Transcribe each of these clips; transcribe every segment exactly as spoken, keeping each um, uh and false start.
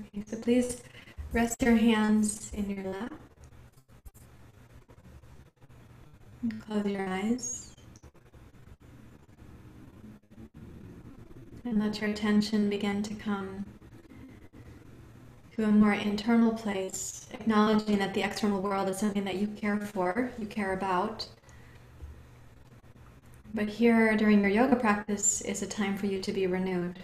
Okay, so please rest your hands in your lap. And close your eyes. And let your attention begin to come to a more internal place, acknowledging that the external world is something that you care for, you care about. But here, during your yoga practice, is a time for you to be renewed,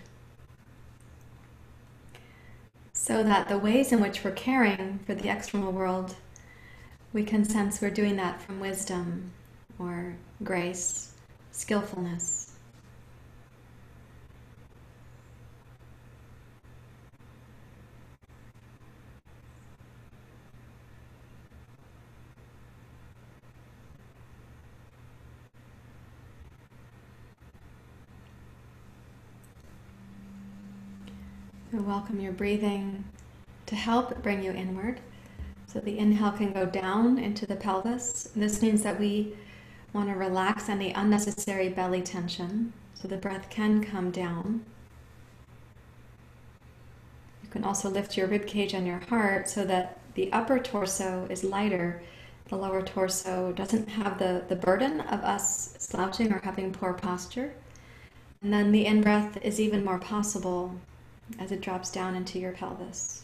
so that the ways in which we're caring for the external world, we can sense we're doing that from wisdom or grace, skillfulness. And welcome your breathing to help bring you inward. So the inhale can go down into the pelvis. And this means that we want to relax any unnecessary belly tension. So the breath can come down. You can also lift your ribcage and your heart so that the upper torso is lighter. The lower torso doesn't have the, the burden of us slouching or having poor posture. And then the in-breath is even more possible as it drops down into your pelvis.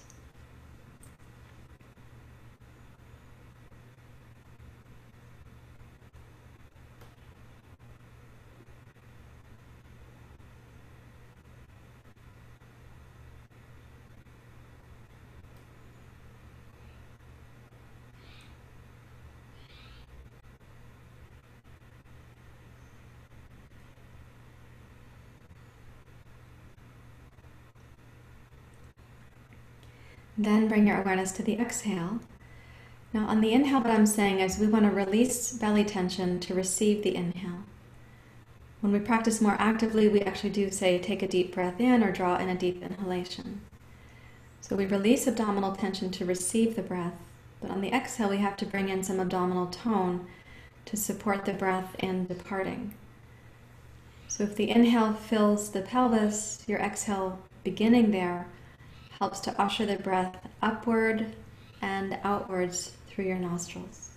Then bring your awareness to the exhale. Now on the inhale, what I'm saying is we want to release belly tension to receive the inhale. When we practice more actively, we actually do say take a deep breath in or draw in a deep inhalation. So we release abdominal tension to receive the breath, but on the exhale we have to bring in some abdominal tone to support the breath in departing. So if the inhale fills the pelvis, your exhale beginning there helps to usher the breath upward and outwards through your nostrils.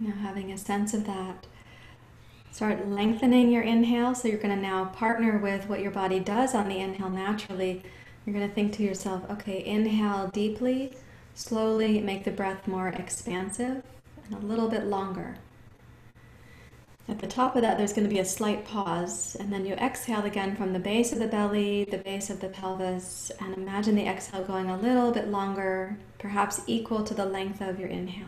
Now having a sense of that, start lengthening your inhale. So you're going to now partner with what your body does on the inhale naturally. You're going to think to yourself, okay, inhale deeply, slowly make the breath more expansive and a little bit longer. At the top of that, there's going to be a slight pause, and then you exhale again from the base of the belly, the base of the pelvis, and imagine the exhale going a little bit longer, perhaps equal to the length of your inhale.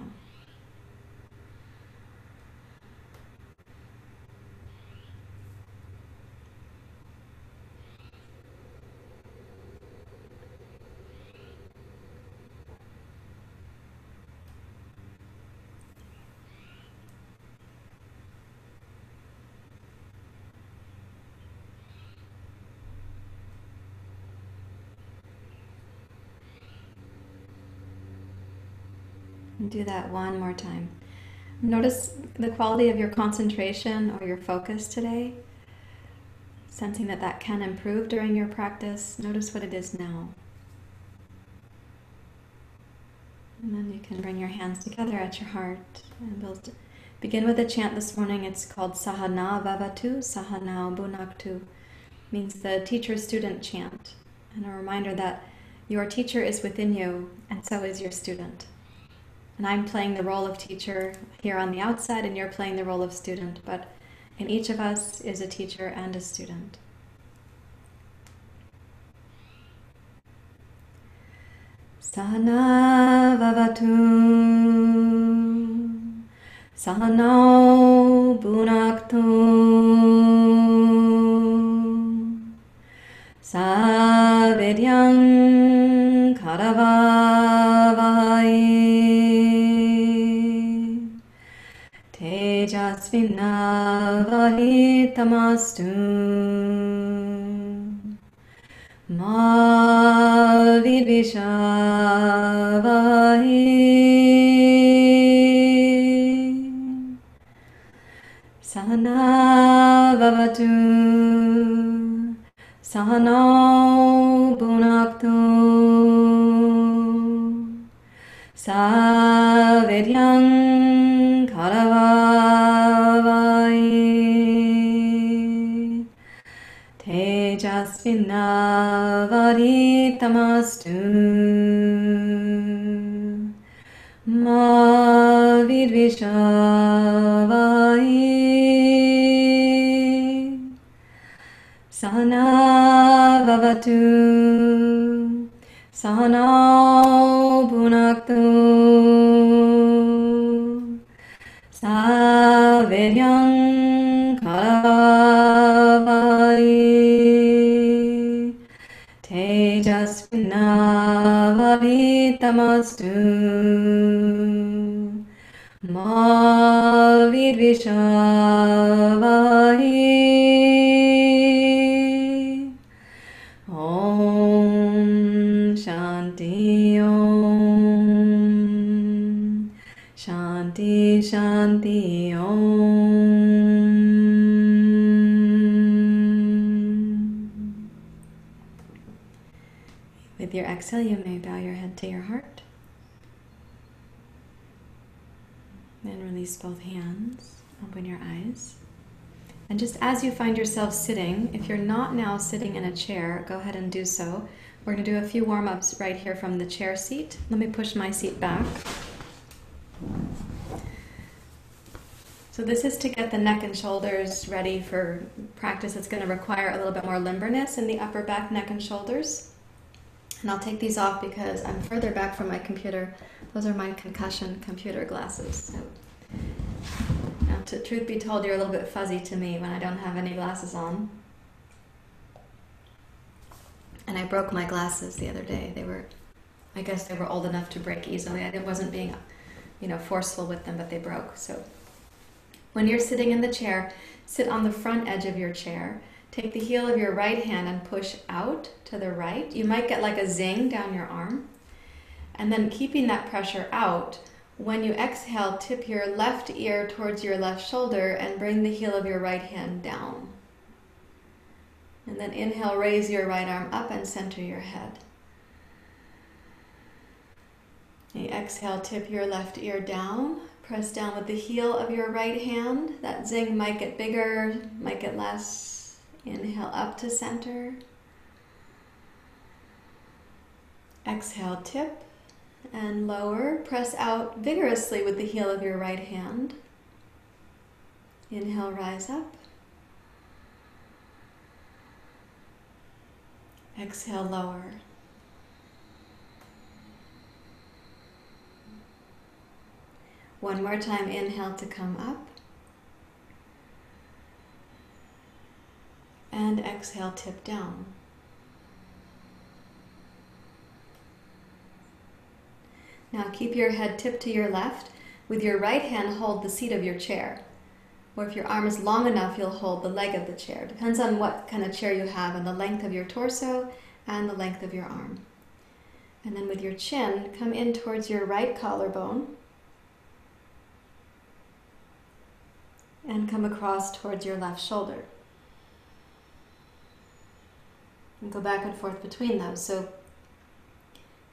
And do that one more time. Notice the quality of your concentration or your focus today, sensing that that can improve during your practice. Notice what it is now. And then you can bring your hands together at your heart and build. Begin with a chant this morning. It's called Sahana Vavatu, Sahana Bhunaktu. It means the teacher-student chant, and a reminder that your teacher is within you, and so is your student. And I'm playing the role of teacher here on the outside, and you're playing the role of student, but in each of us is a teacher and a student. Sahana Vavatu, Sahana Bhunaktu, Savidyam Karavavai. Jasvina Valitamastu Ma Vidvishavahi Sana Vavatu Sahana Punaktu Savidyam Karavai Tejasvinavaritamastu Ma Vidvishavai Sana Vavatu Sahana Punaktu Savidyam Karavai Tejasvinavaritamastu Ma Vidvishavai Om Shanti Om Shanti Shanti Om. With your exhale, you may bow your head to your heart. Then release both hands, open your eyes. And just as you find yourself sitting, if you're not now sitting in a chair, go ahead and do so. We're gonna do a few warm-ups right here from the chair seat. Let me push my seat back. So this is to get the neck and shoulders ready for practice. It's gonna require a little bit more limberness in the upper back, neck and shoulders. And I'll take these off because I'm further back from my computer. Those are my concussion computer glasses. So, now, to, truth be told, you're a little bit fuzzy to me when I don't have any glasses on. And I broke my glasses the other day. They were, I guess they were old enough to break easily. I wasn't being, you know, forceful with them, but they broke. So when you're sitting in the chair, sit on the front edge of your chair. Take the heel of your right hand and push out to the right. You might get like a zing down your arm. And then keeping that pressure out, when you exhale, tip your left ear towards your left shoulder and bring the heel of your right hand down. And then inhale, raise your right arm up and center your head. You exhale, tip your left ear down. Press down with the heel of your right hand. That zing might get bigger, might get less. Inhale up to center. Exhale, tip and lower. Press out vigorously with the heel of your right hand. Inhale, rise up. Exhale, lower. One more time, inhale to come up. And exhale, tip down. Now keep your head tipped to your left. With your right hand, hold the seat of your chair. Or if your arm is long enough, you'll hold the leg of the chair. Depends on what kind of chair you have and the length of your torso and the length of your arm. And then with your chin, come in towards your right collarbone and come across towards your left shoulder. And go back and forth between those. So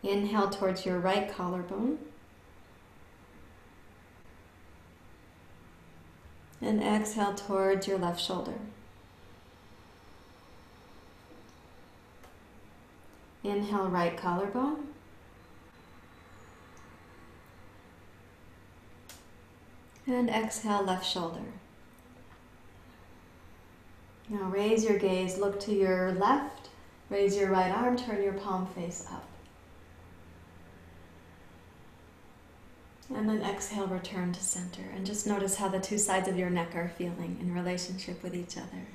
inhale towards your right collarbone. And exhale towards your left shoulder. Inhale, right collarbone. And exhale, left shoulder. Now raise your gaze, look to your left. Raise your right arm, turn your palm face up. And then exhale, return to center. And just notice how the two sides of your neck are feeling in relationship with each other.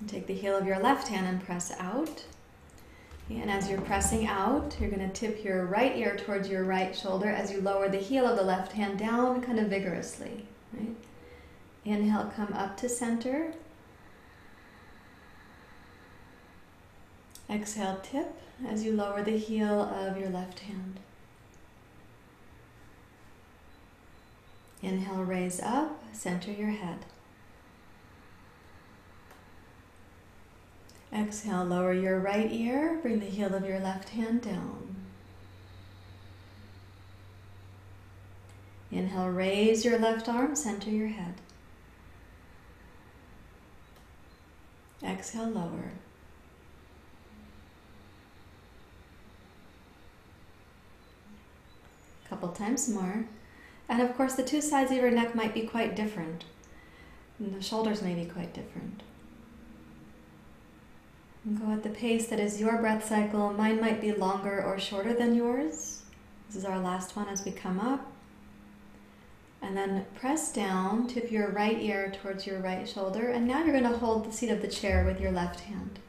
And take the heel of your left hand and press out. And as you're pressing out, you're going to tip your right ear towards your right shoulder as you lower the heel of the left hand down kind of vigorously. Right? Inhale, come up to center. Exhale, tip as you lower the heel of your left hand. Inhale, raise up, center your head. Exhale, lower your right ear, bring the heel of your left hand down. Inhale, raise your left arm, center your head. Exhale, lower. A couple times more. And of course, the two sides of your neck might be quite different. And the shoulders may be quite different. And go at the pace that is your breath cycle. Mine might be longer or shorter than yours. This is our last one as we come up. And then press down, tip your right ear towards your right shoulder. And now you're going to hold the seat of the chair with your left hand.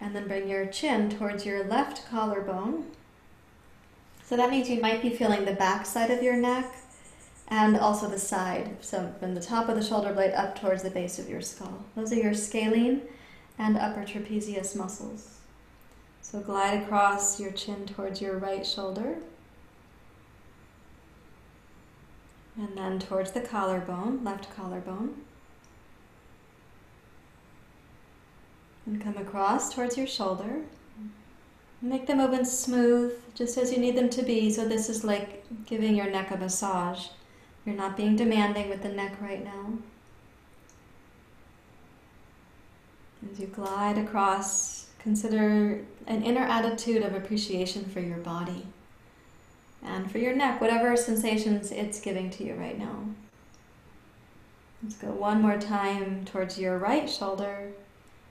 And then bring your chin towards your left collarbone. So that means you might be feeling the back side of your neck and also the side. So from the top of the shoulder blade up towards the base of your skull. Those are your scalene and upper trapezius muscles. So glide across your chin towards your right shoulder. And then towards the collarbone, left collarbone. And come across towards your shoulder. Make the movements smooth, just as you need them to be. So this is like giving your neck a massage. You're not being demanding with the neck right now. As you glide across, consider an inner attitude of appreciation for your body and for your neck, whatever sensations it's giving to you right now. Let's go one more time towards your right shoulder.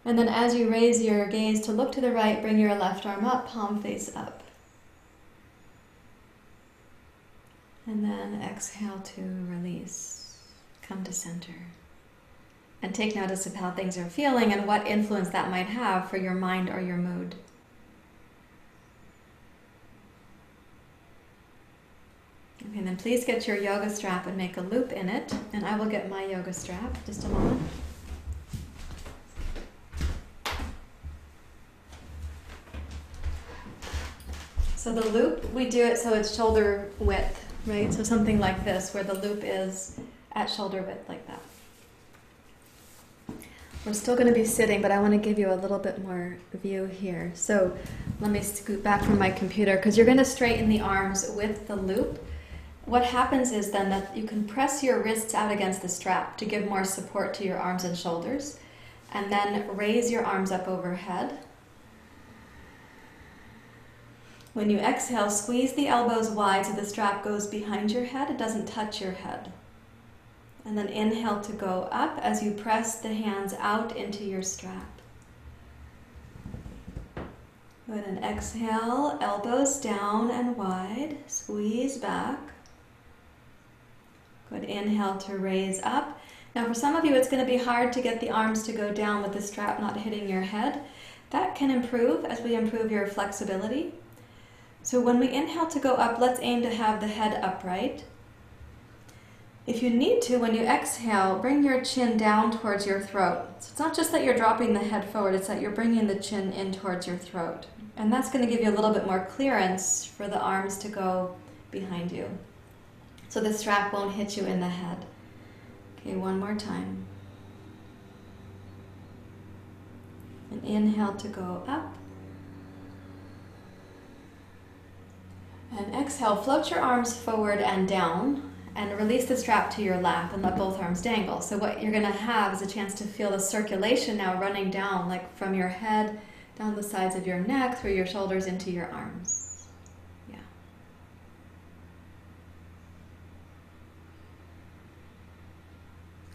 And then as you raise your gaze to look to the right, bring your left arm up, palm face up. And then exhale to release. Come to center. And take notice of how things are feeling and what influence that might have for your mind or your mood. Okay, and then please get your yoga strap and make a loop in it. And I will get my yoga strap, just a moment. So the loop, we do it so it's shoulder width, right? So something like this, where the loop is at shoulder width, like that. We're still going to be sitting, but I want to give you a little bit more view here. So let me scoot back from my computer, because you're going to straighten the arms with the loop. What happens is then that you can press your wrists out against the strap to give more support to your arms and shoulders, and then raise your arms up overhead. When you exhale, squeeze the elbows wide so the strap goes behind your head. It doesn't touch your head. And then inhale to go up as you press the hands out into your strap. Go ahead and exhale, elbows down and wide. Squeeze back. Good. Inhale to raise up. Now for some of you, it's going to be hard to get the arms to go down with the strap not hitting your head. That can improve as we improve your flexibility. So when we inhale to go up, let's aim to have the head upright. If you need to, when you exhale, bring your chin down towards your throat. So it's not just that you're dropping the head forward, it's that you're bringing the chin in towards your throat. And that's going to give you a little bit more clearance for the arms to go behind you. So the strap won't hit you in the head. Okay, one more time. And inhale to go up. And exhale, float your arms forward and down and release the strap to your lap and let both arms dangle. So what you're going to have is a chance to feel the circulation now running down, like from your head, down the sides of your neck, through your shoulders, into your arms. Yeah.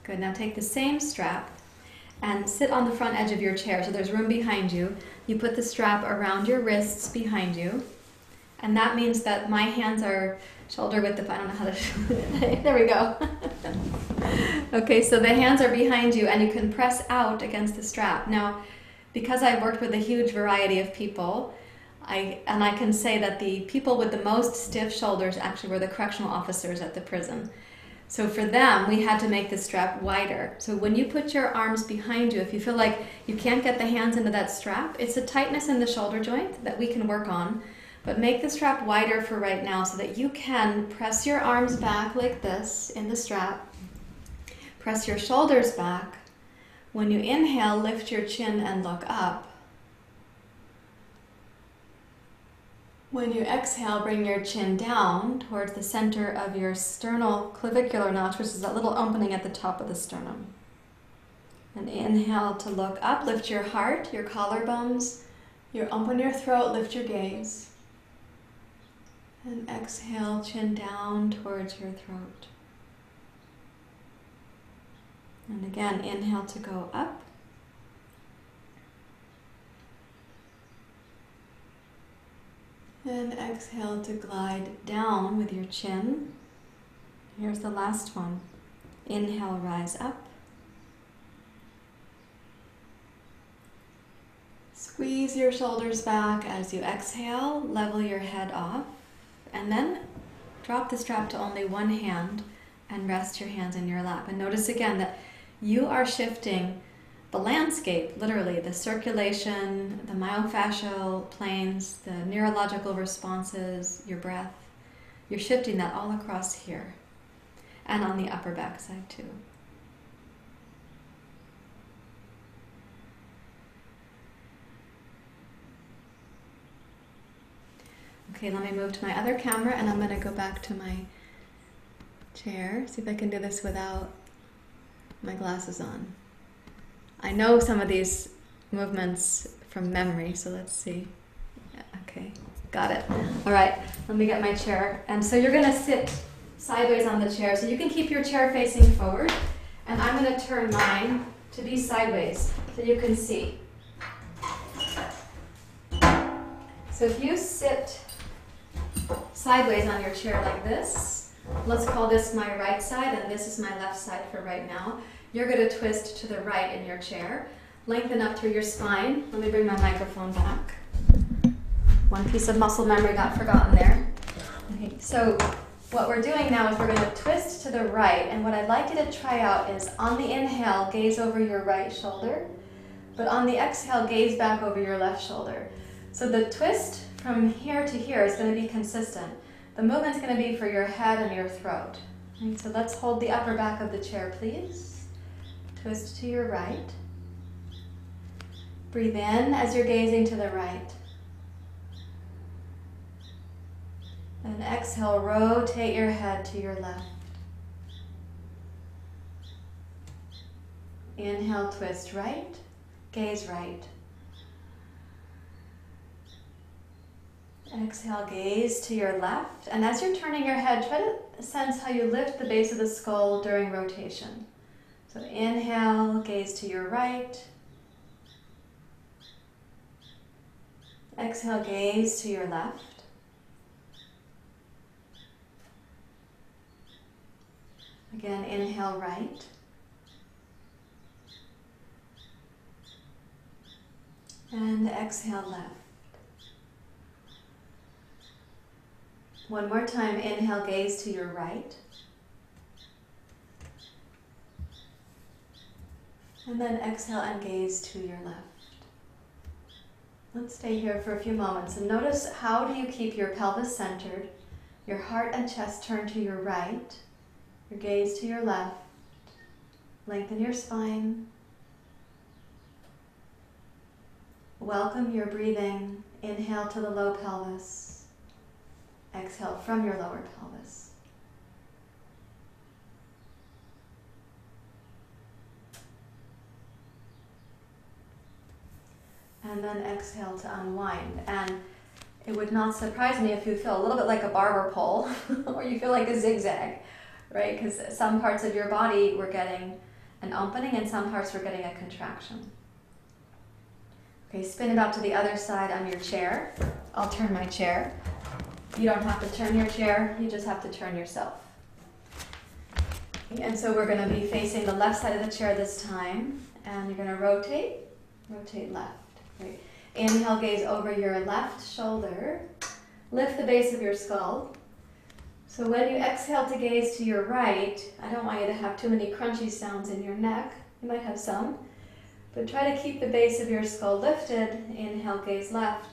Good, now take the same strap and sit on the front edge of your chair so there's room behind you. You put the strap around your wrists behind you. And that means that my hands are shoulder width, if I don't know how to, there we go. Okay, so the hands are behind you and you can press out against the strap. Now, because I've worked with a huge variety of people, I, and I can say that the people with the most stiff shoulders actually were the correctional officers at the prison. So for them, we had to make the strap wider. So when you put your arms behind you, if you feel like you can't get the hands into that strap, it's a tightness in the shoulder joint that we can work on, but make the strap wider for right now so that you can press your arms back like this in the strap, press your shoulders back. When you inhale, lift your chin and look up. When you exhale, bring your chin down towards the center of your sternal clavicular notch, which is that little opening at the top of the sternum. And inhale to look up, lift your heart, your collarbones, your open your throat, lift your gaze. And exhale, chin down towards your throat. And again, inhale to go up. And exhale to glide down with your chin. Here's the last one. Inhale, rise up. Squeeze your shoulders back as you exhale, level your head off, and then drop the strap to only one hand and rest your hands in your lap. And notice again that you are shifting the landscape, literally, the circulation, the myofascial planes, the neurological responses, your breath. You're shifting that all across here and on the upper back side too. Okay, let me move to my other camera and I'm gonna go back to my chair. See if I can do this without my glasses on. I know some of these movements from memory, so let's see. Yeah, okay, got it. All right, let me get my chair. And so you're gonna sit sideways on the chair, so you can keep your chair facing forward, and I'm gonna turn mine to be sideways so you can see. So if you sit sideways on your chair like this, let's call this my right side, and this is my left side for right now. You're going to twist to the right in your chair. Lengthen up through your spine. Let me bring my microphone back. One piece of muscle memory got forgotten there. Okay, so what we're doing now is we're going to twist to the right. And what I'd like you to try out is on the inhale, gaze over your right shoulder. But on the exhale, gaze back over your left shoulder. So the twist from here to here is going to be consistent. The movement's going to be for your head and your throat. Right, so let's hold the upper back of the chair, please. Twist to your right. Breathe in as you're gazing to the right. And exhale, rotate your head to your left. Inhale, twist right, gaze right. Exhale, gaze to your left. And as you're turning your head, try to sense how you lift the base of the skull during rotation. So inhale, gaze to your right. Exhale, gaze to your left. Again, inhale, right. And exhale, left. One more time, inhale, gaze to your right. And then exhale and gaze to your left. Let's stay here for a few moments and notice how do you keep your pelvis centered, your heart and chest turned to your right, your gaze to your left, lengthen your spine, welcome your breathing, inhale to the low pelvis, exhale from your lower pelvis. And then exhale to unwind. And it would not surprise me if you feel a little bit like a barber pole or you feel like a zigzag, right? Because some parts of your body were getting an opening and some parts were getting a contraction. Okay, spin it out to the other side on your chair. I'll turn my chair. You don't have to turn your chair, you just have to turn yourself. Okay, and so we're gonna be facing the left side of the chair this time, and you're gonna rotate. rotate left. Right. Inhale, gaze over your left shoulder. Lift the base of your skull. So when you exhale to gaze to your right, I don't want you to have too many crunchy sounds in your neck. You might have some. But try to keep the base of your skull lifted. Inhale, gaze left.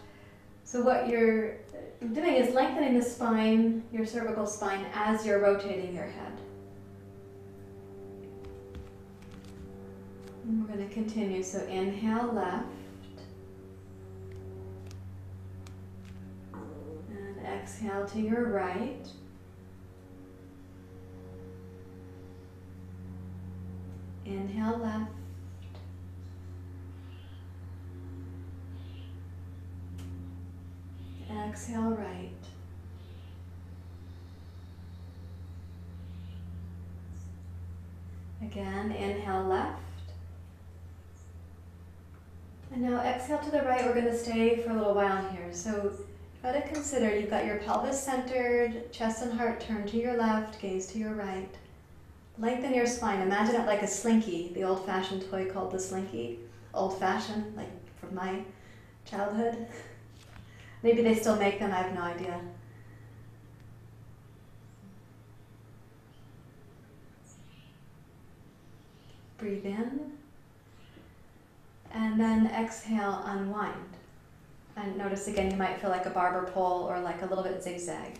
So what you're doing is lengthening the spine, your cervical spine, as you're rotating your head. And we're going to continue. So inhale, left. And exhale to your right. Inhale, left. Exhale, right. Again, inhale, left. And now exhale to the right. We're going to stay for a little while here. So try to consider you've got your pelvis centered, chest and heart turned to your left, gaze to your right. Lengthen your spine. Imagine it like a slinky, the old-fashioned toy called the slinky. Old-fashioned, like from my childhood. Maybe they still make them, I have no idea. Breathe in. And then exhale, unwind. And notice again, you might feel like a barber pole or like a little bit zigzag.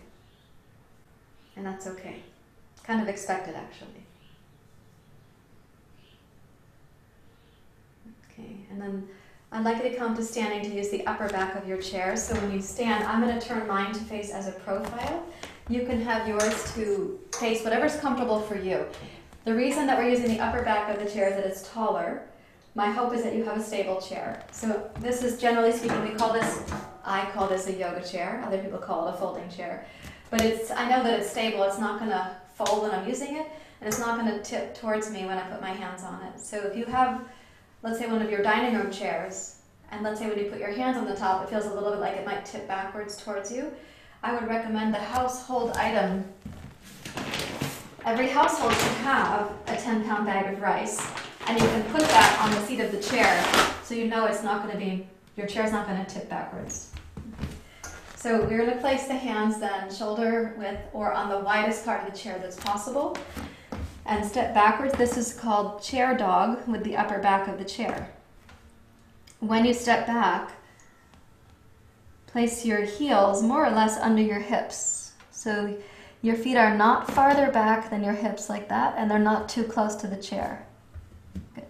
And that's okay. Kind of expected, actually. Okay, and then I'd like you to come to standing to use the upper back of your chair. So when you stand, I'm going to turn mine to face as a profile. You can have yours to face whatever's comfortable for you. The reason that we're using the upper back of the chair is that it's taller. My hope is that you have a stable chair. So this is, generally speaking, we call this, I call this a yoga chair. Other people call it a folding chair. But it's, I know that it's stable. It's not going to fold when I'm using it, and it's not going to tip towards me when I put my hands on it. So if you have, let's say, one of your dining room chairs, and let's say when you put your hands on the top, it feels a little bit like it might tip backwards towards you. I would recommend the household item. Every household should have a ten pound bag of rice, and you can put that on the seat of the chair, so you know it's not going to be, your chair's not going to tip backwards. So we're going to place the hands then shoulder width or on the widest part of the chair that's possible. And step backwards. This is called chair dog with the upper back of the chair. When you step back, place your heels more or less under your hips. So your feet are not farther back than your hips like that, and they're not too close to the chair. Good.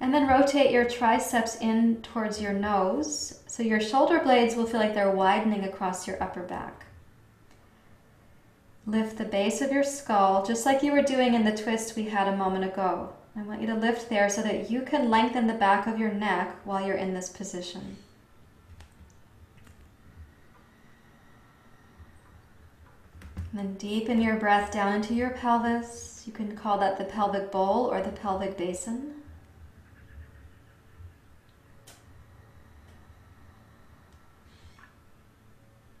And then rotate your triceps in towards your nose, so your shoulder blades will feel like they're widening across your upper back. Lift the base of your skull, just like you were doing in the twist we had a moment ago. I want you to lift there so that you can lengthen the back of your neck while you're in this position. And then deepen your breath down into your pelvis. You can call that the pelvic bowl or the pelvic basin.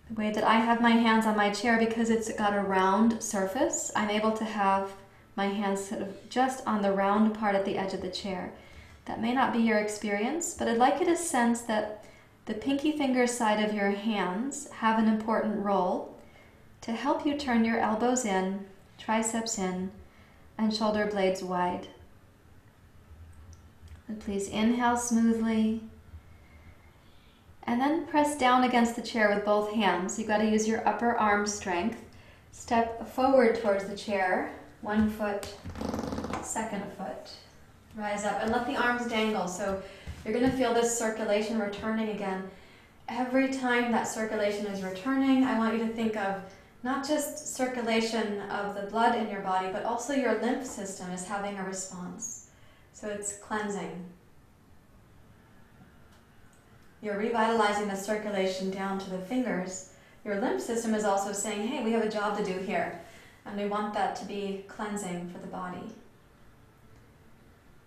The way that I have my hands on my chair, because it's got a round surface, I'm able to have my hands sort of just on the round part at the edge of the chair. That may not be your experience, but I'd like you to sense that the pinky finger side of your hands have an important role to help you turn your elbows in, triceps in, and shoulder blades wide. And please inhale smoothly. And then press down against the chair with both hands. You've got to use your upper arm strength. Step forward towards the chair. One foot, second foot. Rise up and let the arms dangle. So you're going to feel this circulation returning again. Every time that circulation is returning, I want you to think of not just circulation of the blood in your body, but also your lymph system is having a response. So it's cleansing. You're revitalizing the circulation down to the fingers. Your lymph system is also saying, hey, we have a job to do here. And we want that to be cleansing for the body.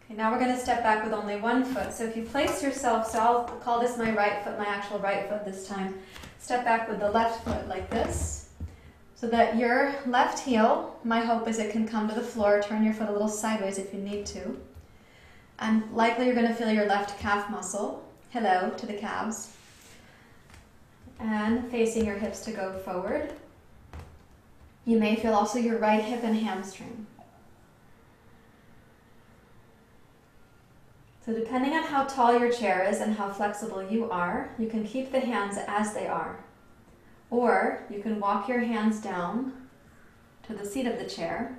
Okay, now we're going to step back with only one foot. So if you place yourself, so I'll call this my right foot, my actual right foot this time. Step back with the left foot like this. So that your left heel, my hope is it can come to the floor. Turn your foot a little sideways if you need to. and likely you're going to feel your left calf muscle. Hello to the calves. And facing your hips to go forward. You may feel also your right hip and hamstring. So depending on how tall your chair is and how flexible you are, you can keep the hands as they are. Or you can walk your hands down to the seat of the chair.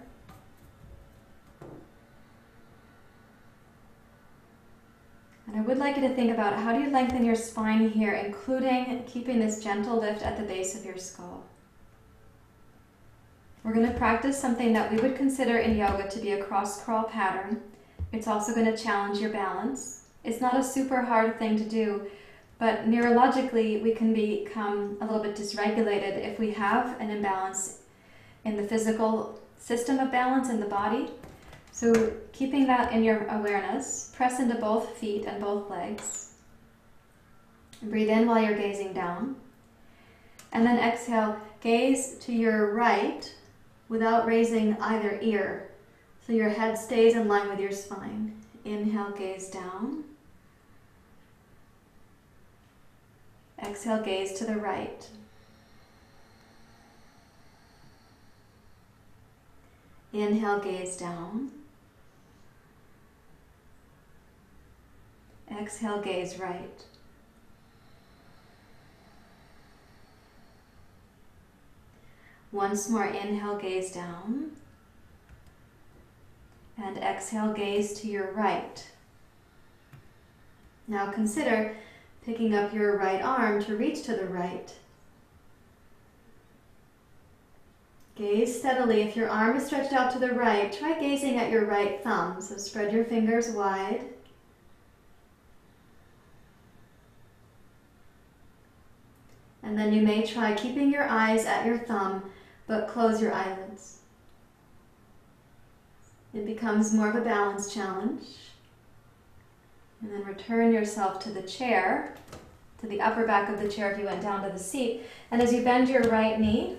And I would like you to think about how do you lengthen your spine here, including keeping this gentle lift at the base of your skull. We're going to practice something that we would consider in yoga to be a cross crawl pattern. It's also going to challenge your balance. It's not a super hard thing to do, but neurologically we can become a little bit dysregulated if we have an imbalance in the physical system of balance in the body. So keeping that in your awareness, press into both feet and both legs. Breathe in while you're gazing down. And then exhale, gaze to your right without raising either ear. So your head stays in line with your spine. Inhale, gaze down. Exhale, gaze to the right. Inhale, gaze down. Exhale, gaze right. Once more, inhale, gaze down. And exhale, gaze to your right. Now consider picking up your right arm to reach to the right. Gaze steadily. If your arm is stretched out to the right, try gazing at your right thumb. So spread your fingers wide. And then you may try keeping your eyes at your thumb, but close your eyelids. It becomes more of a balance challenge. And then return yourself to the chair, to the upper back of the chair if you went down to the seat. And as you bend your right knee,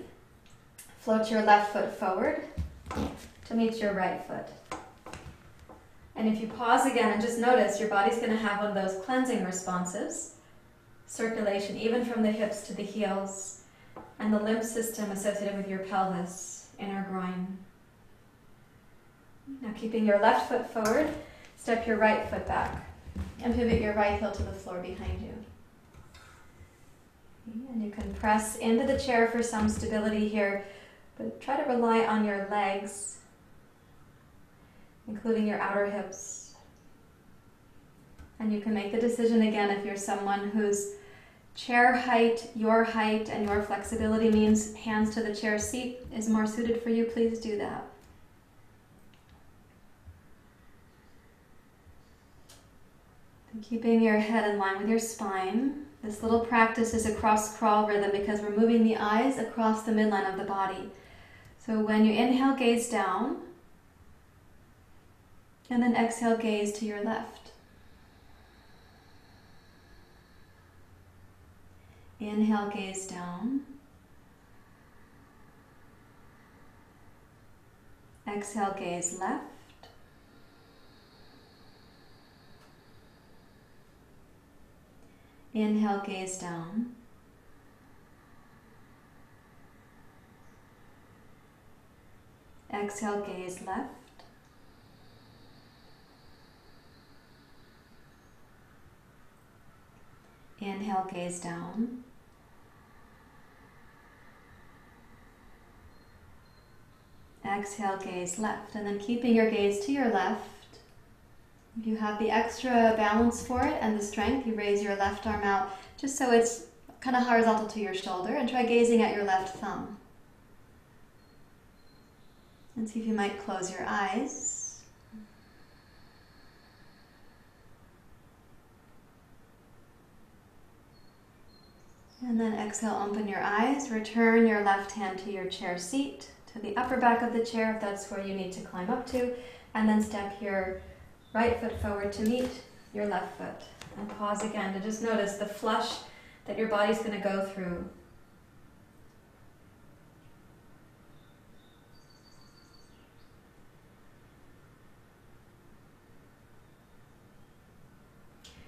float your left foot forward to meet your right foot. And if you pause again and just notice, your body's going to have one of those cleansing responses. Circulation, even from the hips to the heels, and the lymph system associated with your pelvis, inner groin. Now keeping your left foot forward, step your right foot back, and pivot your right heel to the floor behind you. And you can press into the chair for some stability here, but try to rely on your legs, including your outer hips. And you can make the decision again if you're someone whose chair height, your height, and your flexibility means hands to the chair seat is more suited for you, please do that. And keeping your head in line with your spine. This little practice is a cross crawl rhythm because we're moving the eyes across the midline of the body. So when you inhale, gaze down. And then exhale, gaze to your left. Inhale, gaze down. Exhale, gaze left. Inhale, gaze down. Exhale, gaze left. Inhale, gaze down. Exhale, gaze left, and then keeping your gaze to your left. If you have the extra balance for it and the strength, you raise your left arm out just so it's kind of horizontal to your shoulder, and try gazing at your left thumb. And see if you might close your eyes. And then exhale, open your eyes, return your left hand to your chair seat, to the upper back of the chair if that's where you need to climb up to, and then step your right foot forward to meet your left foot, and pause again to just notice the flush that your body's going to go through.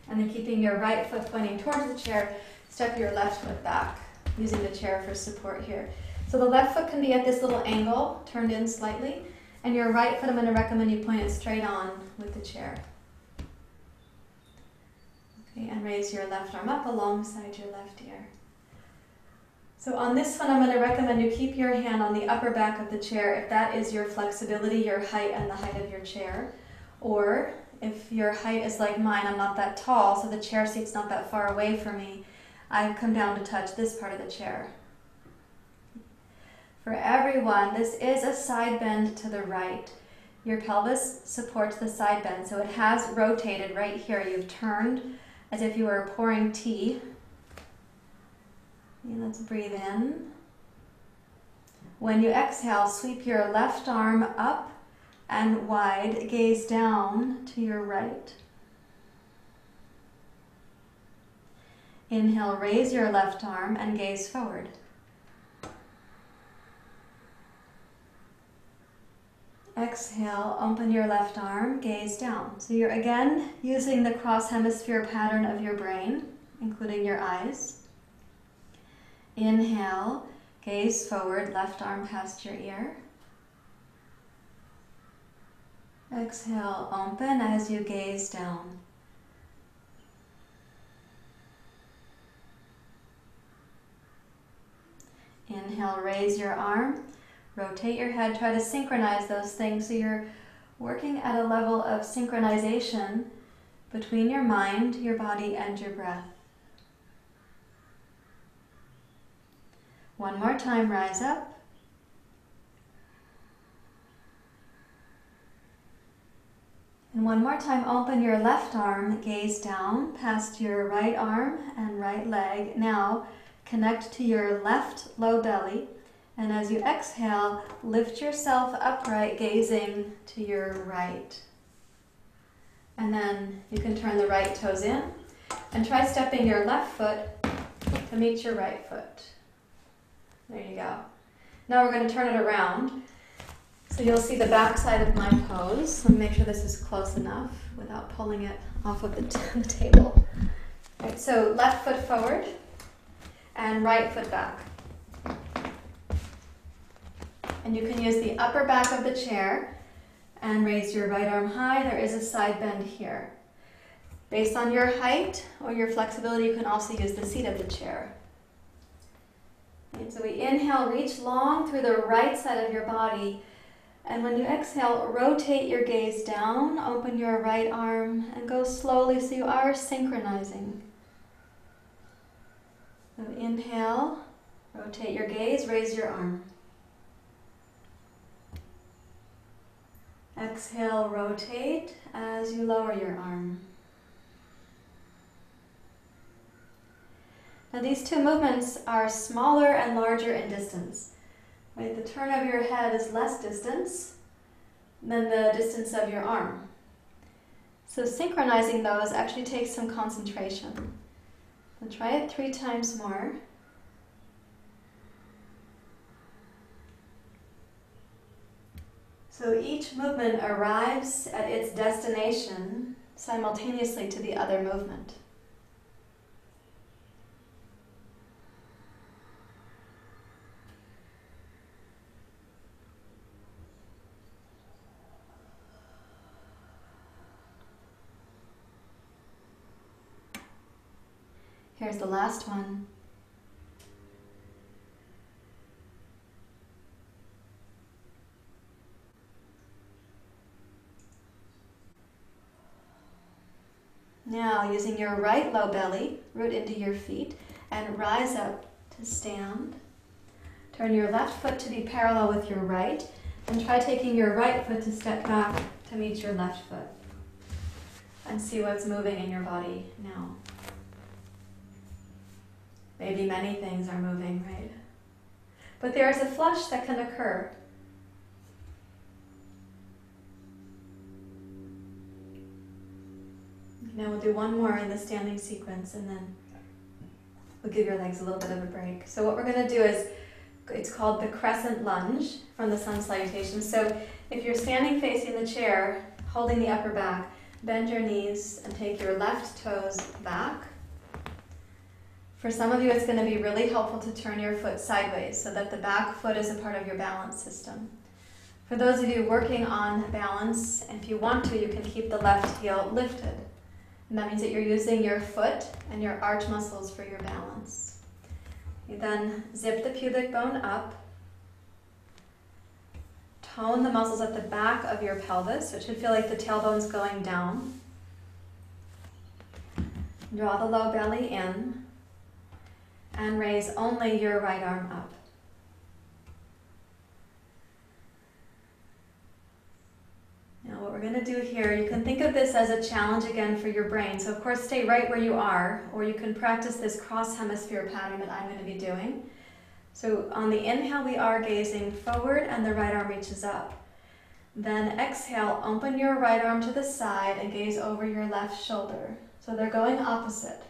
And then keeping your right foot pointing towards the chair, step your left foot back, using the chair for support here. So the left foot can be at this little angle, turned in slightly, and your right foot, I'm going to recommend you point it straight on with the chair. Okay, and raise your left arm up alongside your left ear. So on this one, I'm going to recommend you keep your hand on the upper back of the chair if that is your flexibility, your height, and the height of your chair. Or if your height is like mine, I'm not that tall, so the chair seat's not that far away from me, I've come down to touch this part of the chair. For everyone, this is a side bend to the right. Your pelvis supports the side bend, so it has rotated right here. You've turned as if you were pouring tea. And let's breathe in. When you exhale, sweep your left arm up and wide, gaze down to your right. Inhale, raise your left arm and gaze forward. Exhale, open your left arm, gaze down. So you're again using the cross hemisphere pattern of your brain, including your eyes. Inhale, gaze forward, left arm past your ear. Exhale, open as you gaze down. Inhale, raise your arm, rotate your head, try to synchronize those things so you're working at a level of synchronization between your mind, your body, and your breath. One more time, rise up. And one more time, open your left arm, gaze down past your right arm and right leg. Now, connect to your left low belly, and as you exhale, lift yourself upright, gazing to your right. And then you can turn the right toes in and try stepping your left foot to meet your right foot. There you go. Now we're going to turn it around. So you'll see the back side of my pose. Let me make sure this is close enough without pulling it off of the, t the table. All right, so left foot forward. And right foot back. And you can use the upper back of the chair and raise your right arm high. There is a side bend here. Based on your height or your flexibility, you can also use the seat of the chair. And so we inhale, reach long through the right side of your body. And when you exhale, rotate your gaze down, open your right arm, and go slowly so you are synchronizing. So inhale, rotate your gaze, raise your arm. Exhale, rotate as you lower your arm. Now these two movements are smaller and larger in distance. Right? The turn of your head is less distance than the distance of your arm. So synchronizing those actually takes some concentration. And try it three times more. So each movement arrives at its destination simultaneously to the other movement. Here's the last one. Now, using your right low belly, root into your feet and rise up to stand. Turn your left foot to be parallel with your right and try taking your right foot to step back to meet your left foot. And see what's moving in your body now. Maybe many things are moving, right? But there is a flush that can occur. Now we'll do one more in the standing sequence and then we'll give your legs a little bit of a break. So what we're going to do is, it's called the crescent lunge from the sun salutation. So if you're standing facing the chair, holding the upper back, Bend your knees and take your left toes back. For some of you, it's going to be really helpful to turn your foot sideways so that the back foot is a part of your balance system. For those of you working on balance, if you want to, you can keep the left heel lifted. And that means that you're using your foot and your arch muscles for your balance. You then zip the pubic bone up. Tone the muscles at the back of your pelvis, so it should feel like the tailbone's going down. Draw the low belly in and raise only your right arm up. Now what we're going to do here, you can think of this as a challenge again for your brain. So of course stay right where you are, or you can practice this cross-hemisphere pattern that I'm going to be doing. So on the inhale, we are gazing forward and the right arm reaches up. Then exhale, open your right arm to the side and gaze over your left shoulder. So they're going opposite.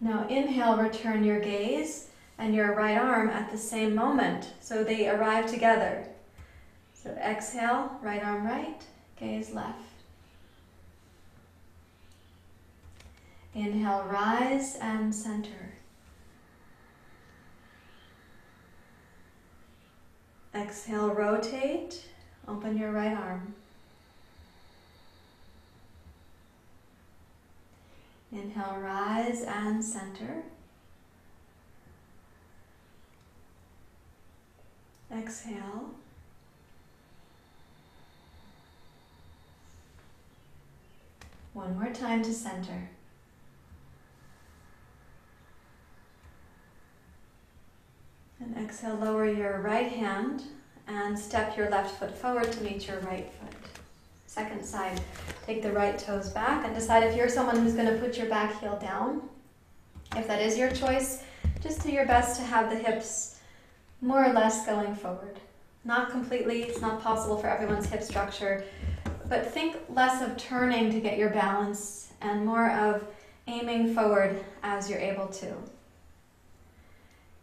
Now inhale, return your gaze and your right arm at the same moment. So they arrive together. So exhale, right arm right, gaze left. Inhale, rise and center. Exhale, rotate, open your right arm. Inhale, rise and center. Exhale. One more time to center. And exhale, lower your right hand and step your left foot forward to meet your right foot. Second side, take the right toes back and decide if you're someone who's going to put your back heel down. If that is your choice, just do your best to have the hips more or less going forward. Not completely, it's not possible for everyone's hip structure, but think less of turning to get your balance and more of aiming forward as you're able to.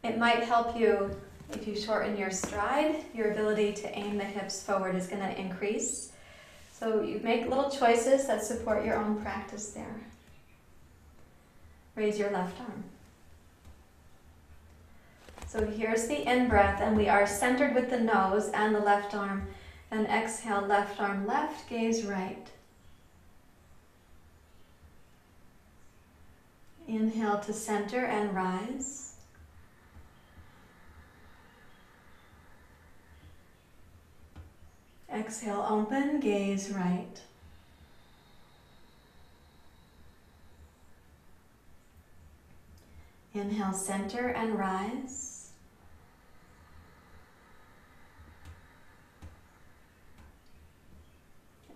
It might help you if you shorten your stride, your ability to aim the hips forward is going to increase. So you make little choices that support your own practice there. Raise your left arm. So here's the in-breath, and we are centered with the nose and the left arm. Then exhale, left arm left, gaze right. Inhale to center and rise. Exhale, open, gaze right. Inhale, center and rise.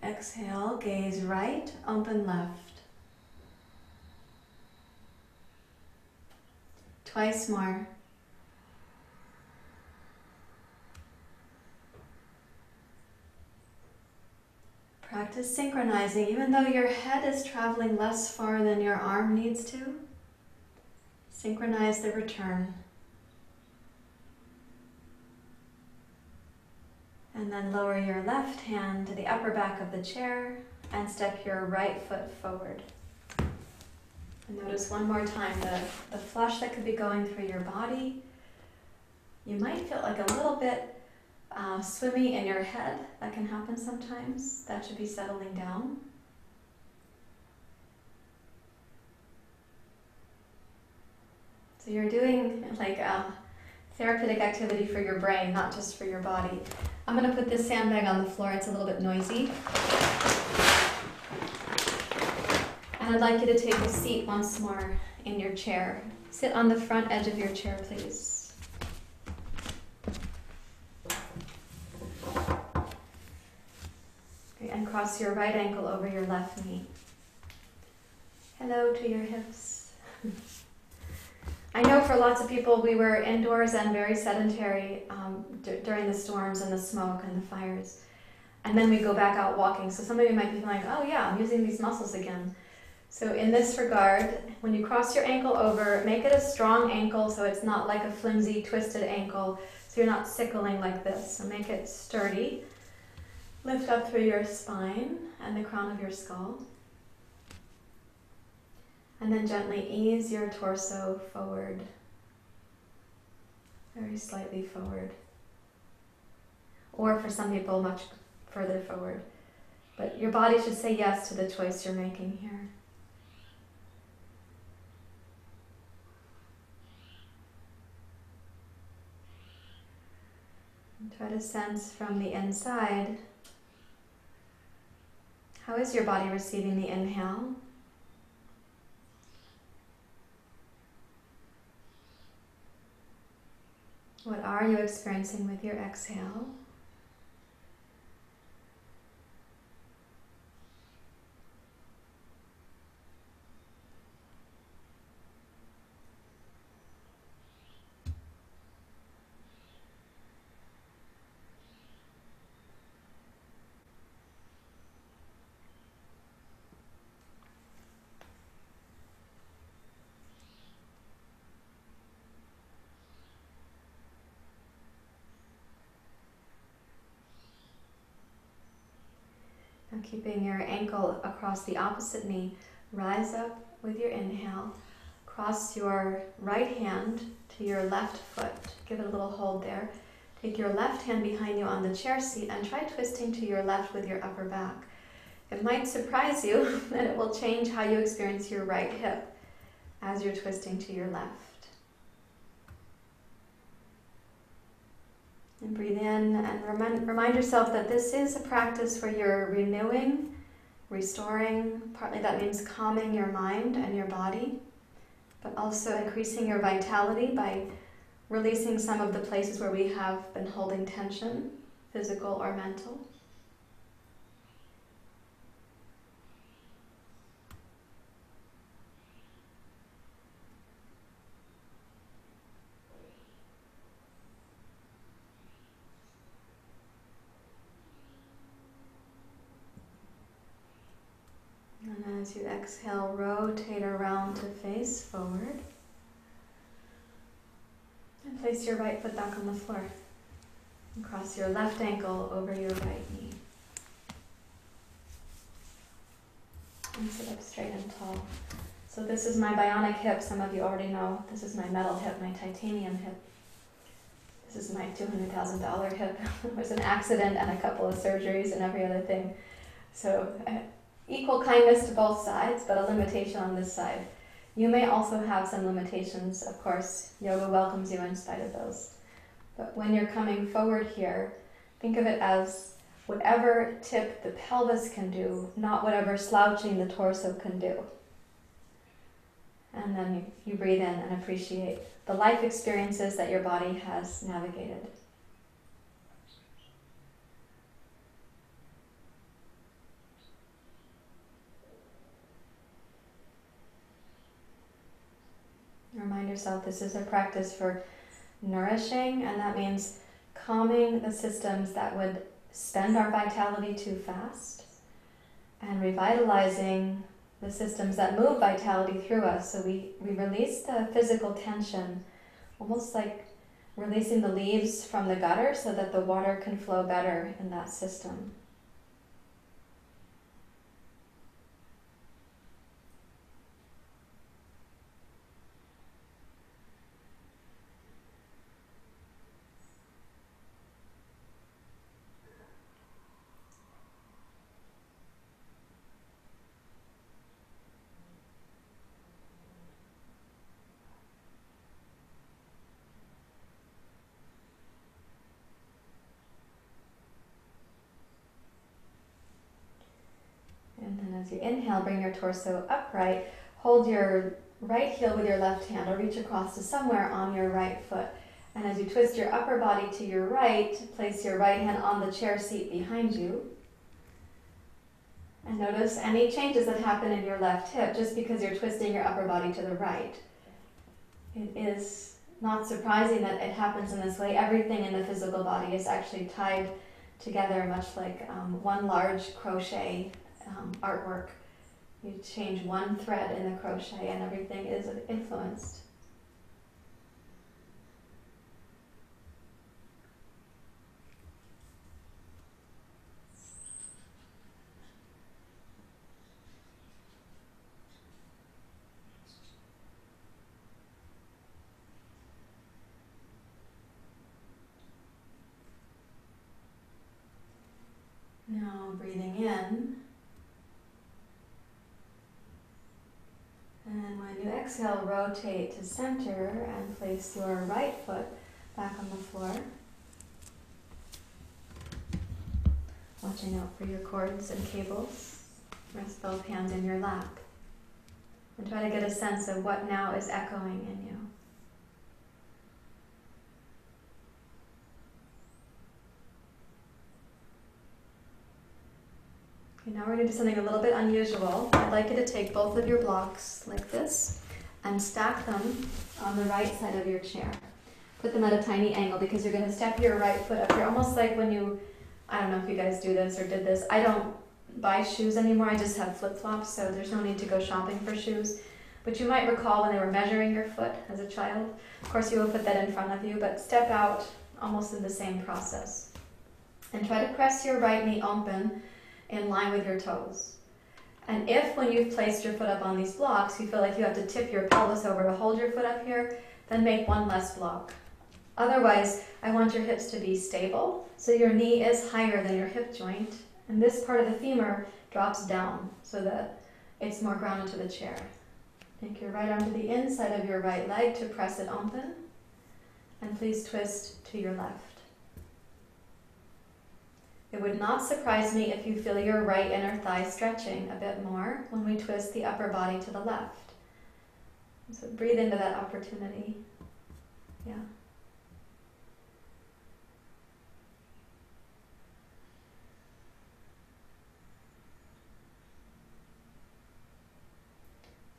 Exhale, gaze right, open left. Twice more. Practice synchronizing, even though your head is traveling less far than your arm needs to. Synchronize the return. And then lower your left hand to the upper back of the chair and step your right foot forward. And notice one more time the, the flush that could be going through your body. You might feel like a little bit Uh, swimmy in your head, that can happen sometimes. That should be settling down. So you're doing like a therapeutic activity for your brain, not just for your body. I'm going to put this sandbag on the floor, it's a little bit noisy. And I'd like you to take a seat once more in your chair. Sit on the front edge of your chair, please. And cross your right ankle over your left knee. Hello to your hips. I know for lots of people we were indoors and very sedentary um, d during the storms and the smoke and the fires. And then we go back out walking. So some of you might be like, oh yeah, I'm using these muscles again. So in this regard, when you cross your ankle over, make it a strong ankle so it's not like a flimsy, twisted ankle. So you're not sickling like this. So make it sturdy. Lift up through your spine and the crown of your skull. And then gently ease your torso forward, very slightly forward. Or for some people, much further forward. But your body should say yes to the choice you're making here. And try to sense from the inside, how is your body receiving the inhale? What are you experiencing with your exhale? Keeping your ankle across the opposite knee, rise up with your inhale, cross your right hand to your left foot, give it a little hold there, take your left hand behind you on the chair seat and try twisting to your left with your upper back. It might surprise you that it will change how you experience your right hip as you're twisting to your left. And breathe in and remind, remind yourself that this is a practice where you're renewing, restoring, partly that means calming your mind and your body, but also increasing your vitality by releasing some of the places where we have been holding tension, physical or mental. As you exhale, rotate around to face forward. And place your right foot back on the floor. And cross your left ankle over your right knee. And sit up straight and tall. So this is my bionic hip, some of you already know. This is my metal hip, my titanium hip. This is my two hundred thousand dollar hip. It was an accident and a couple of surgeries and every other thing. So. I, Equal kindness to both sides, but a limitation on this side. You may also have some limitations, of course. Yoga welcomes you in spite of those. But when you're coming forward here, think of it as whatever tip the pelvis can do, not whatever slouching the torso can do. And then you breathe in and appreciate the life experiences that your body has navigated. Remind yourself this is a practice for nourishing, and that means calming the systems that would spend our vitality too fast and revitalizing the systems that move vitality through us. So we, we release the physical tension, almost like releasing the leaves from the gutter so that the water can flow better in that system. As you inhale, bring your torso upright, hold your right heel with your left hand or reach across to somewhere on your right foot. And as you twist your upper body to your right, place your right hand on the chair seat behind you. And notice any changes that happen in your left hip just because you're twisting your upper body to the right. It is not surprising that it happens in this way. Everything in the physical body is actually tied together, much like um, one large crochet Um, artwork. You change one thread in the crochet and everything is influenced. exhale, rotate to center and place your right foot back on the floor. Watching out for your cords and cables. Rest both hands in your lap. And try to get a sense of what now is echoing in you. Okay, now we're going to do something a little bit unusual. I'd like you to take both of your blocks like this and stack them on the right side of your chair. Put them at a tiny angle because you're going to step your right foot up here. Almost like when you, I don't know if you guys do this or did this. I don't buy shoes anymore. I just have flip-flops, so there's no need to go shopping for shoes. But you might recall when they were measuring your foot as a child. Of course, you will put that in front of you, but step out almost in the same process. And try to press your right knee open in line with your toes. And if when you've placed your foot up on these blocks, you feel like you have to tip your pelvis over to hold your foot up here, then make one less block. Otherwise, I want your hips to be stable, so your knee is higher than your hip joint, and this part of the femur drops down so that it's more grounded to the chair. Take your right arm to the inside of your right leg to press it open, and please twist to your left. It would not surprise me if you feel your right inner thigh stretching a bit more when we twist the upper body to the left. So breathe into that opportunity. Yeah.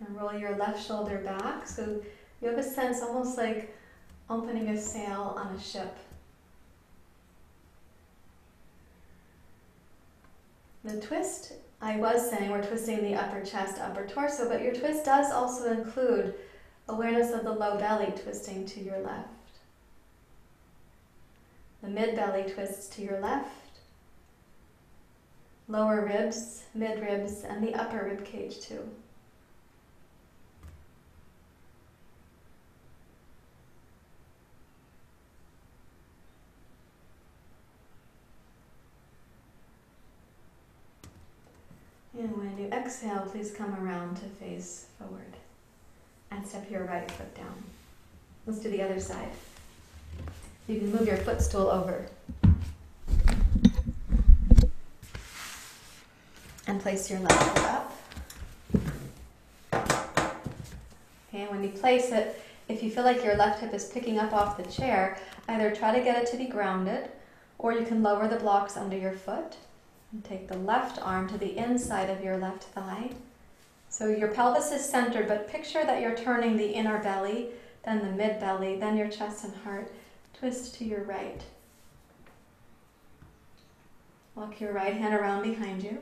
And roll your left shoulder back, so you have a sense almost like opening a sail on a ship. The twist, I was saying we're twisting the upper chest, upper torso, but your twist does also include awareness of the low belly twisting to your left. The mid belly twists to your left. Lower ribs, mid ribs, and the upper rib cage too. And when you exhale, please come around to face forward and step your right foot down. Let's do the other side. You can move your footstool over. And place your left foot up. Okay, and when you place it, if you feel like your left hip is picking up off the chair, either try to get it to be grounded, or you can lower the blocks under your foot. And take the left arm to the inside of your left thigh. So your pelvis is centered, but picture that you're turning the inner belly, then the mid belly, then your chest and heart. Twist to your right. Walk your right hand around behind you.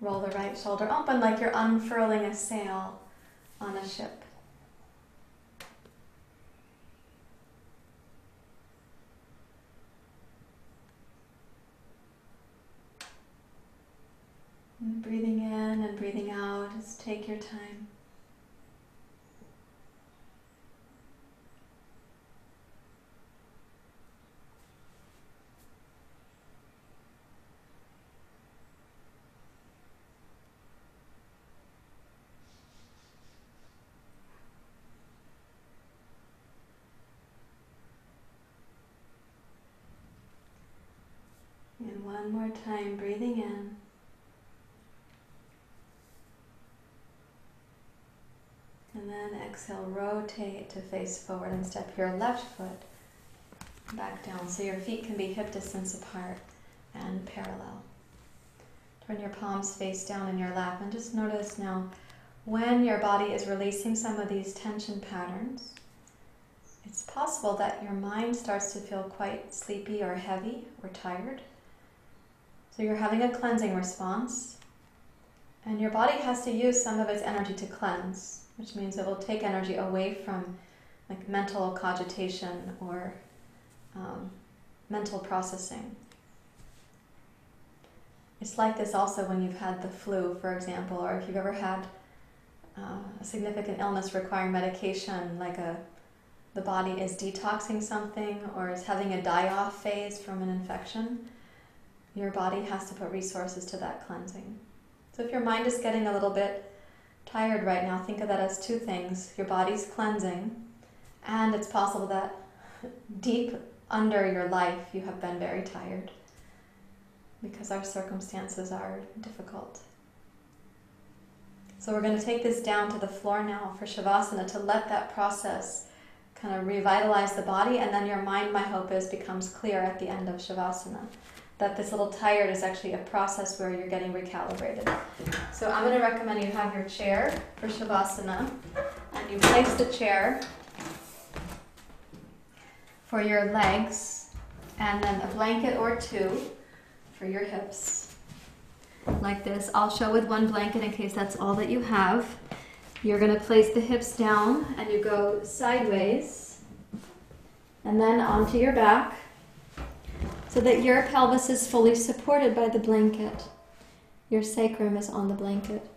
Roll the right shoulder open like you're unfurling a sail on a ship. And breathing in and breathing out, just take your time. And one more time, breathing in. And then exhale, rotate to face forward and step your left foot back down so your feet can be hip distance apart and parallel. Turn your palms face down in your lap and just notice now when your body is releasing some of these tension patterns, it's possible that your mind starts to feel quite sleepy or heavy or tired. So you're having a cleansing response and your body has to use some of its energy to cleanse, which means it will take energy away from like mental cogitation or um, mental processing. It's like this also when you've had the flu, for example, or if you've ever had uh, a significant illness requiring medication, like a, the body is detoxing something or is having a die-off phase from an infection, your body has to put resources to that cleansing. So if your mind is getting a little bit tired right now, think of that as two things. Your body's cleansing, and it's possible that deep under your life you have been very tired because our circumstances are difficult. So we're going to take this down to the floor now for Shavasana to let that process kind of revitalize the body, and then your mind, my hope is, becomes clear at the end of Shavasana. That this little tired is actually a process where you're getting recalibrated. So I'm going to recommend you have your chair for Shavasana, and you place the chair for your legs, and then a blanket or two for your hips. Like this. I'll show with one blanket in case that's all that you have. You're going to place the hips down, and you go sideways, and then onto your back, so that your pelvis is fully supported by the blanket. Your sacrum is on the blanket.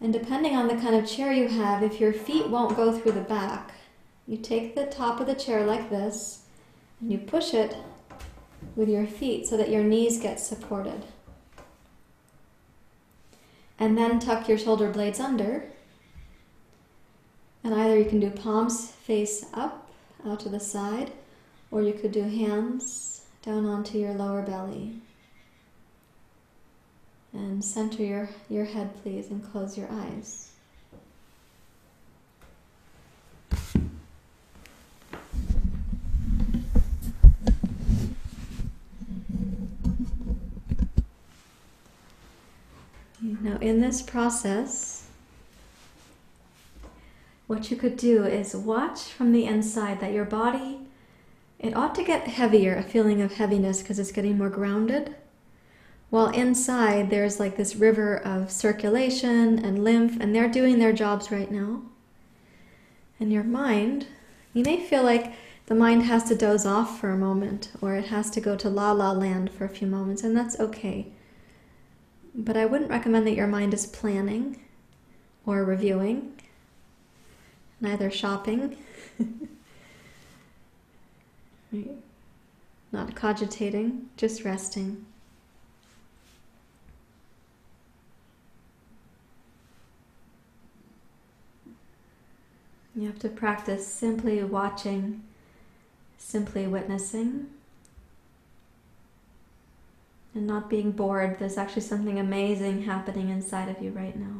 And depending on the kind of chair you have, if your feet won't go through the back, you take the top of the chair like this, and you push it with your feet so that your knees get supported. And then tuck your shoulder blades under. And either you can do palms face up, out to the side, or you could do hands down onto your lower belly. And center your, your head, please, and close your eyes. Now, in this process, what you could do is watch from the inside that your body, it ought to get heavier, a feeling of heaviness, because it's getting more grounded. While inside, there's like this river of circulation and lymph, and they're doing their jobs right now. And your mind, you may feel like the mind has to doze off for a moment, or it has to go to la-la land for a few moments, and that's okay. But I wouldn't recommend that your mind is planning or reviewing, neither shopping. Right. Not cogitating, just resting. You have to practice simply watching, simply witnessing, and not being bored. There's actually something amazing happening inside of you right now.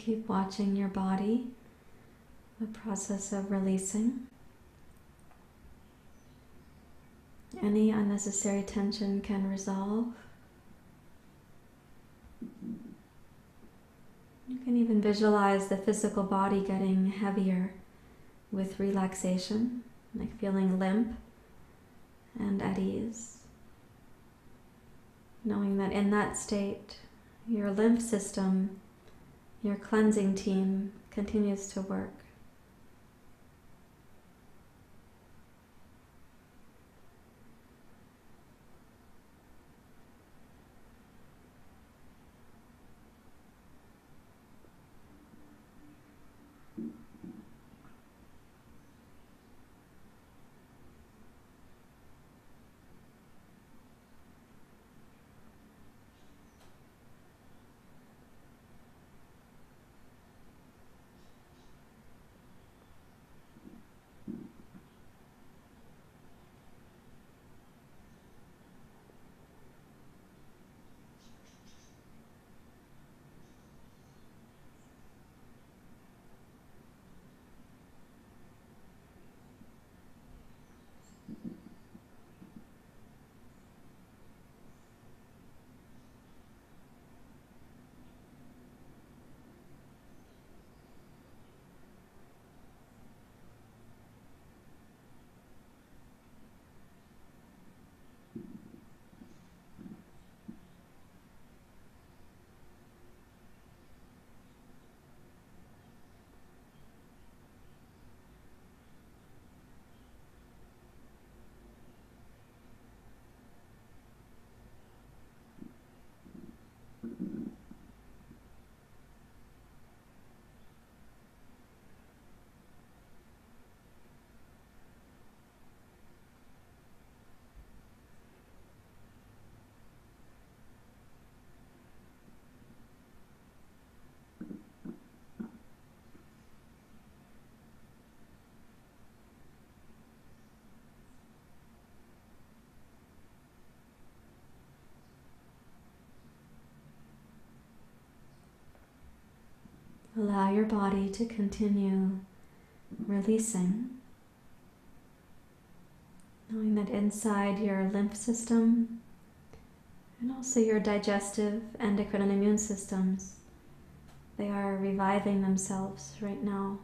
keep watching your body, the process of releasing. Any unnecessary tension can resolve. You can even visualize the physical body getting heavier with relaxation, like feeling limp and at ease. Knowing that in that state, your lymph system, your cleansing team continues to work. Allow your body to continue releasing, knowing that inside your lymph system and also your digestive, endocrine, and immune systems, they are reviving themselves right now.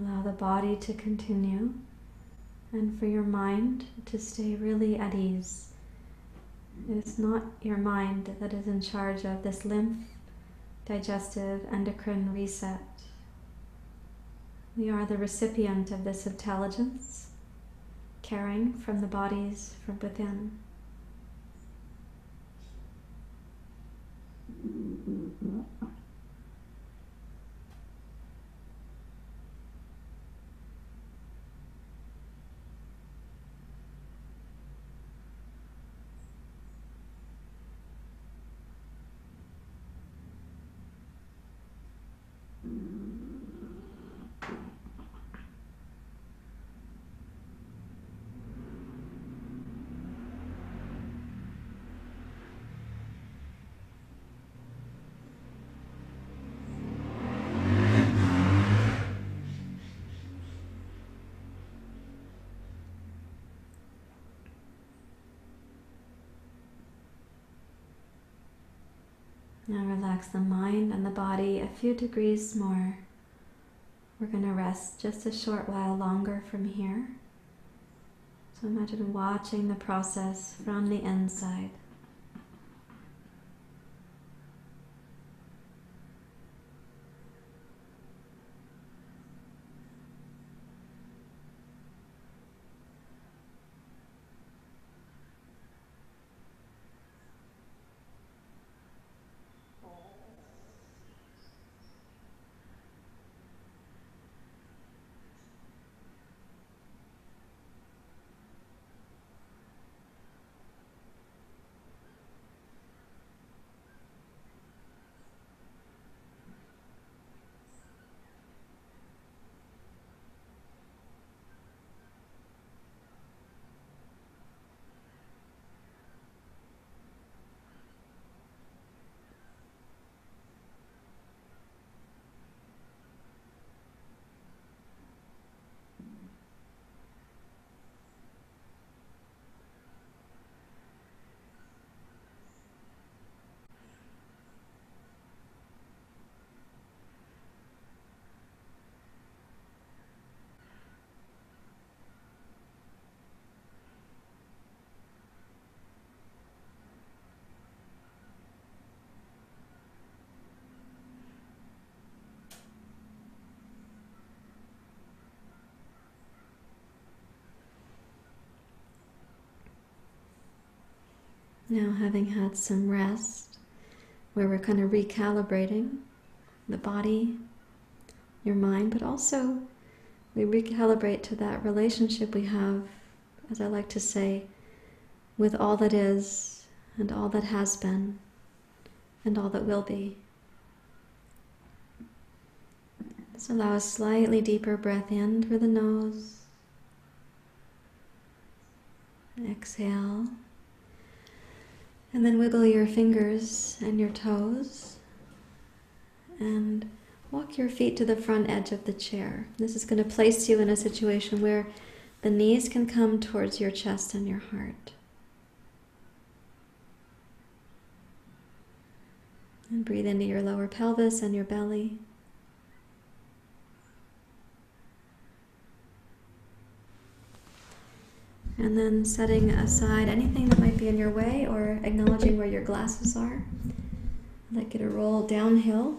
Allow the body to continue and for your mind to stay really at ease. It is not your mind that is in charge of this lymph, digestive, endocrine reset. We are the recipient of this intelligence, caring from the bodies from within. Now relax the mind and the body a few degrees more. We're going to rest just a short while longer from here. So imagine watching the process from the inside. Now, having had some rest, where we're kind of recalibrating the body, your mind, but also we recalibrate to that relationship we have, as I like to say, with all that is, and all that has been, and all that will be. Let's allow a slightly deeper breath in through the nose. Exhale. And then wiggle your fingers and your toes and walk your feet to the front edge of the chair. This is going to place you in a situation where the knees can come towards your chest and your heart. And breathe into your lower pelvis and your belly. And then setting aside anything that might be in your way or acknowledging where your glasses are. Let it roll downhill.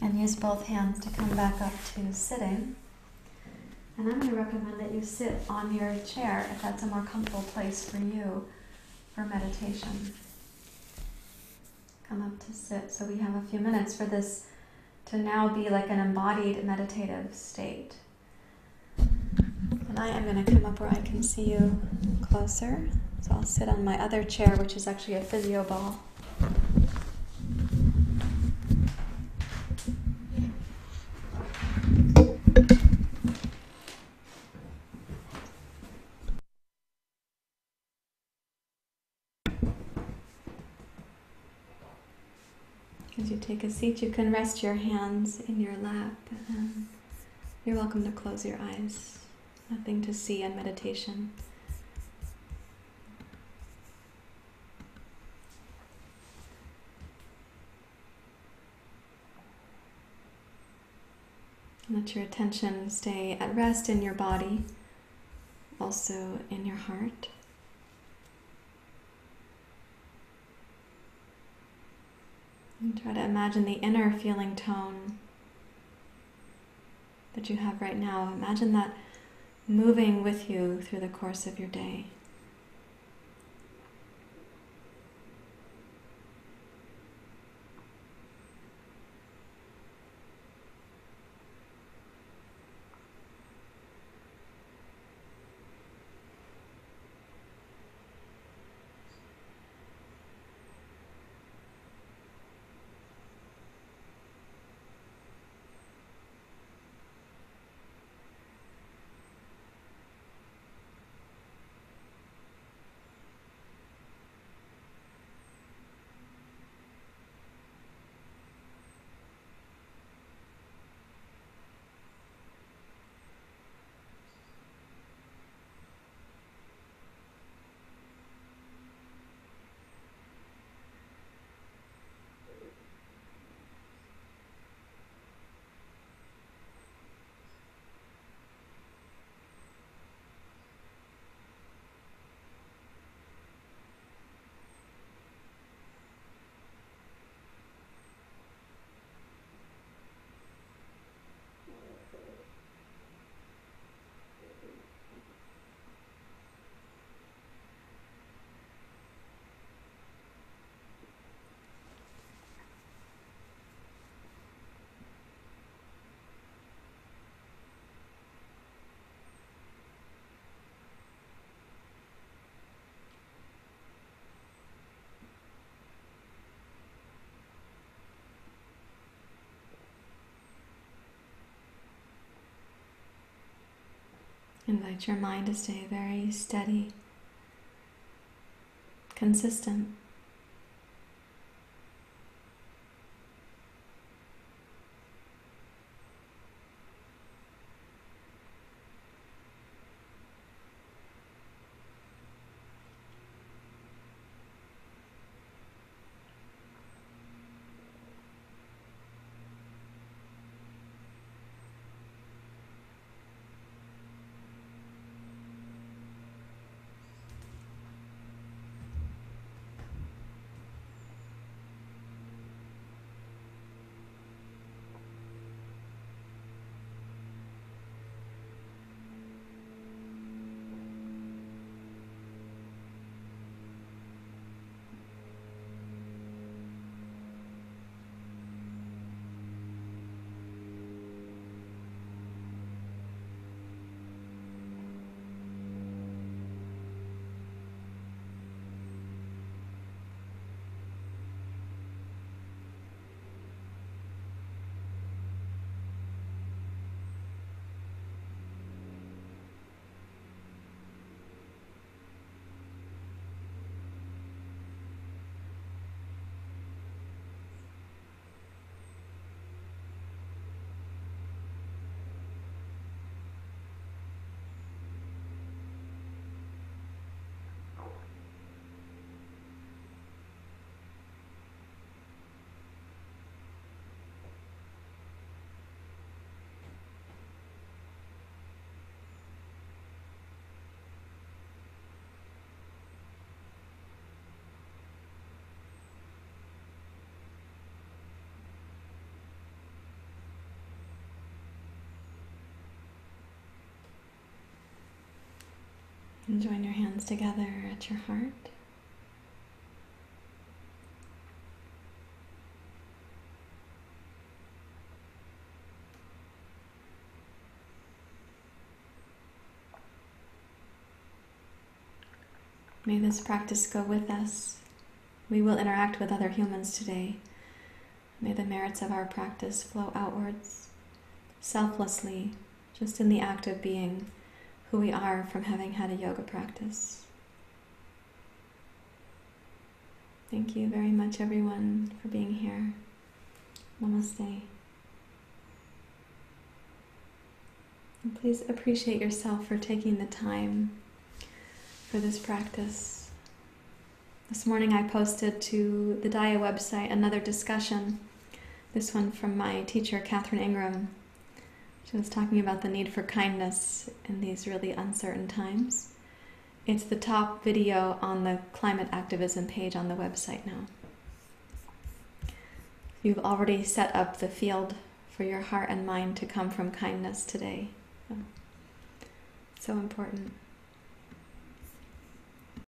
And use both hands to come back up to sitting. And I'm going to recommend that you sit on your chair if that's a more comfortable place for you for meditation. Come up to sit. So we have a few minutes for this to now be like an embodied meditative state. And I am going to come up where I can see you closer. So I'll sit on my other chair, which is actually a physio ball. As you take a seat, you can rest your hands in your lap. Um, you're welcome to close your eyes. Nothing to see in meditation. Let your attention stay at rest in your body, also in your heart. And try to imagine the inner feeling tone that you have right now. Imagine that moving with you through the course of your day. Invite your mind to stay very steady, consistent. And join your hands together at your heart. May this practice go with us. We will interact with other humans today. May the merits of our practice flow outwards, selflessly, just in the act of being who we are from having had a yoga practice. Thank you very much, everyone, for being here. Namaste. And please appreciate yourself for taking the time for this practice. This morning I posted to the DAYA website another discussion, this one from my teacher, Katherine Ingram. She was talking about the need for kindness in these really uncertain times. It's the top video on the climate activism page on the website now. You've already set up the field for your heart and mind to come from kindness today. So important.